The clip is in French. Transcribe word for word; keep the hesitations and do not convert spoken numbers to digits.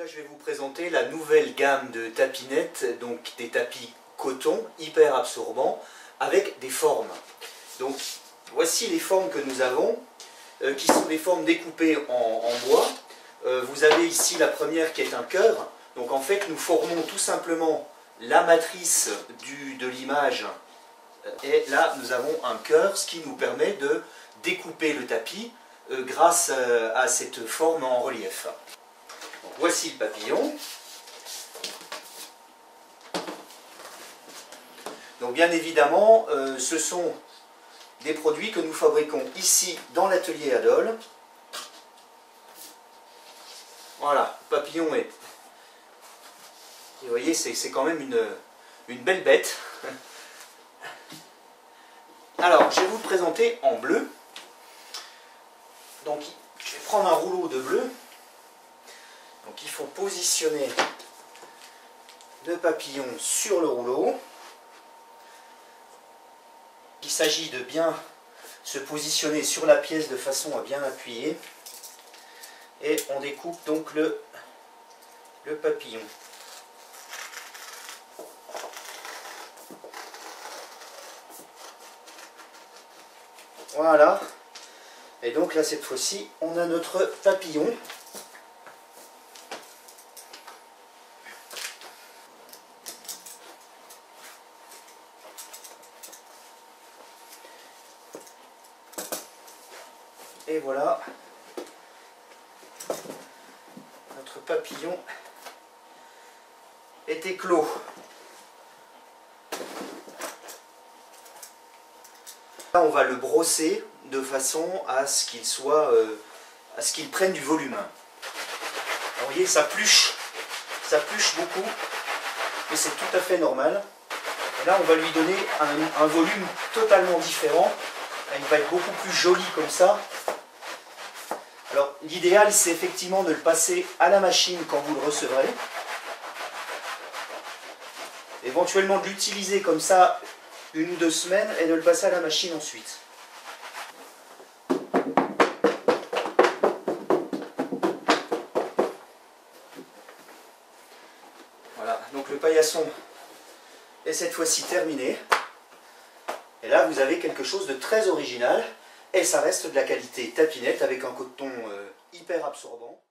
Là, je vais vous présenter la nouvelle gamme de tapinettes, donc des tapis coton hyper absorbants avec des formes. Donc voici les formes que nous avons, euh, qui sont des formes découpées en, en bois. Euh, vous avez ici la première qui est un cœur. Donc en fait, nous formons tout simplement la matrice du, de l'image. Et là, nous avons un cœur, ce qui nous permet de découper le tapis euh, grâce euh, à cette forme en relief. Donc, voici le papillon. Donc bien évidemment, euh, ce sont des produits que nous fabriquons ici dans l'atelier à Dole. Voilà, le papillon est... Et vous voyez, c'est quand même une, une belle bête. Alors, je vais vous le présenter en bleu. Donc, je vais prendre un rouleau de bleu. Donc, il faut positionner le papillon sur le rouleau. Il s'agit de bien se positionner sur la pièce de façon à bien appuyer. Et on découpe donc le, le papillon. Voilà, et donc là cette fois-ci on a notre papillon. Et voilà notre papillon est éclos. Là, on va le brosser de façon à ce qu'il soit, euh, à ce qu'il prenne du volume. Alors, vous voyez, ça pluche, ça pluche beaucoup, mais c'est tout à fait normal. Et là, on va lui donner un, un volume totalement différent. Là, il va être beaucoup plus joli comme ça. Alors, l'idéal, c'est effectivement de le passer à la machine quand vous le recevrez. Éventuellement, de l'utiliser comme ça une ou deux semaines et de le passer à la machine ensuite. Voilà, donc le paillasson est cette fois-ci terminé. Et là, vous avez quelque chose de très original et ça reste de la qualité tapinette avec un coton hyper absorbant.